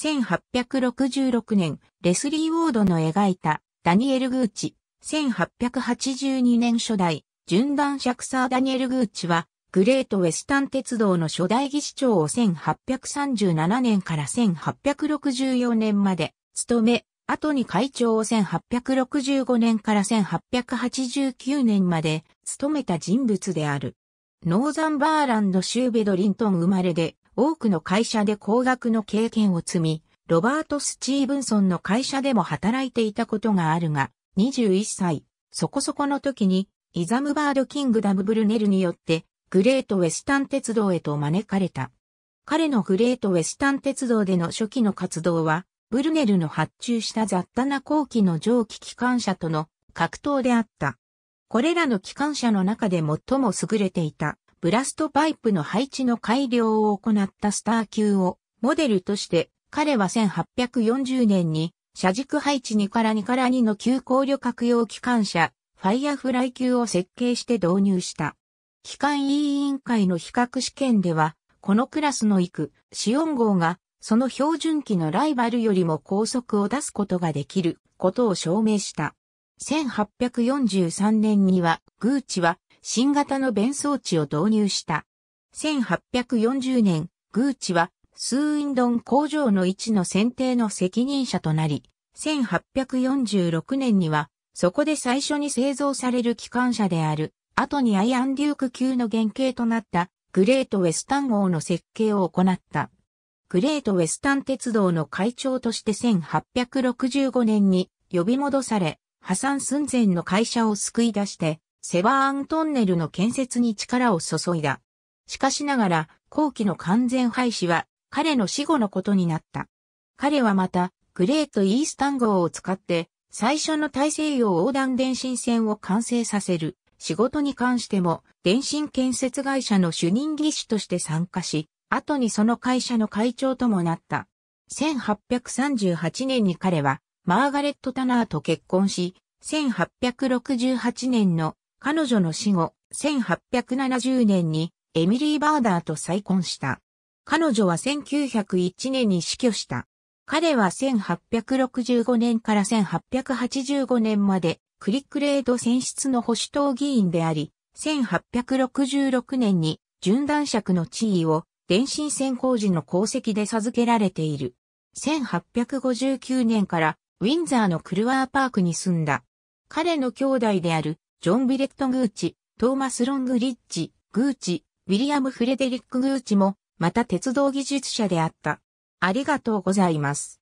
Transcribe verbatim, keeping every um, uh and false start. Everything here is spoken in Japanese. せんはっぴゃくろくじゅうろくねん、レスリー・ウォードの描いた、ダニエル・グーチ。せんはっぴゃくはちじゅうにねん初代、準男爵サー・ダニエル・グーチは、グレート・ウェスタン鉄道の初代技師長をせんはっぴゃくさんじゅうななねんからせんはっぴゃくろくじゅうよねんまで、務め、後に会長をせんはっぴゃくろくじゅうごねんからせんはっぴゃくはちじゅうきゅうねんまで、務めた人物である。ノーザンバーランド州ベドリントン生まれで、多くの会社で工学の経験を積み、ロバート・スチーブンソンの会社でも働いていたことがあるが、にじゅういっさい、そこそこの時に、イザムバード・キングダム・ブリュネルによって、グレート・ウェスタン鉄道へと招かれた。彼のグレート・ウェスタン鉄道での初期の活動は、ブリュネルの発注した雑多な後期の蒸気機関車との格闘であった。これらの機関車の中で最も優れていた、ブラストパイプの配置の改良を行ったスター級をモデルとして、彼はせんはっぴゃくよんじゅうねんに、車軸配置にからにからにの急行旅客用機関車、ファイアフライ級を設計して導入した。機関委員会の比較試験では、このクラスの幾よん号が、その標準機のライバルよりも高速を出すことができることを証明した。せんはっぴゃくよんじゅうさんねんには、グーチは新型の弁装置を導入した。せんはっぴゃくよんじゅうねん、グーチは、スーインドン工場の位置の選定の責任者となり、せんはっぴゃくよんじゅうろくねんには、そこで最初に製造される機関車である、後にアイアンデューク級の原型となった、グレート・ウェスタン号の設計を行った。グレート・ウェスタン鉄道の会長としてせんはっぴゃくろくじゅうごねんに呼び戻され、破産寸前の会社を救い出して、セバーントンネルの建設に力を注いだ。しかしながら、後期の完全廃止は、彼の死後のことになった。彼はまた、グレート・イースタン号を使って、最初の大西洋横断電信線を完成させる仕事に関しても、電信建設会社の主任技師として参加し、後にその会社の会長ともなった。せんはっぴゃくさんじゅうはちねんに彼は、マーガレット・タナーと結婚し、せんはっぴゃくろくじゅうはちねんの彼女の死後、せんはっぴゃくななじゅうねんにエミリー・バーダーと再婚した。彼女はせんきゅうひゃくいちねんに死去した。彼はせんはっぴゃくろくじゅうごねんからせんはっぴゃくはちじゅうごねんまでクリックレード選出の保守党議員であり、せんはっぴゃくろくじゅうろくねんに準男爵の地位を電信線工事の功績で授けられている。せんはっぴゃくごじゅうきゅうねんからウィンザーのクルワーパークに住んだ。彼の兄弟であるジョン・ビレット・グーチ、トーマス・ロングリッジ、グーチ、ウィリアム・フレデリック・グーチも、また鉄道技術者であった。ありがとうございます。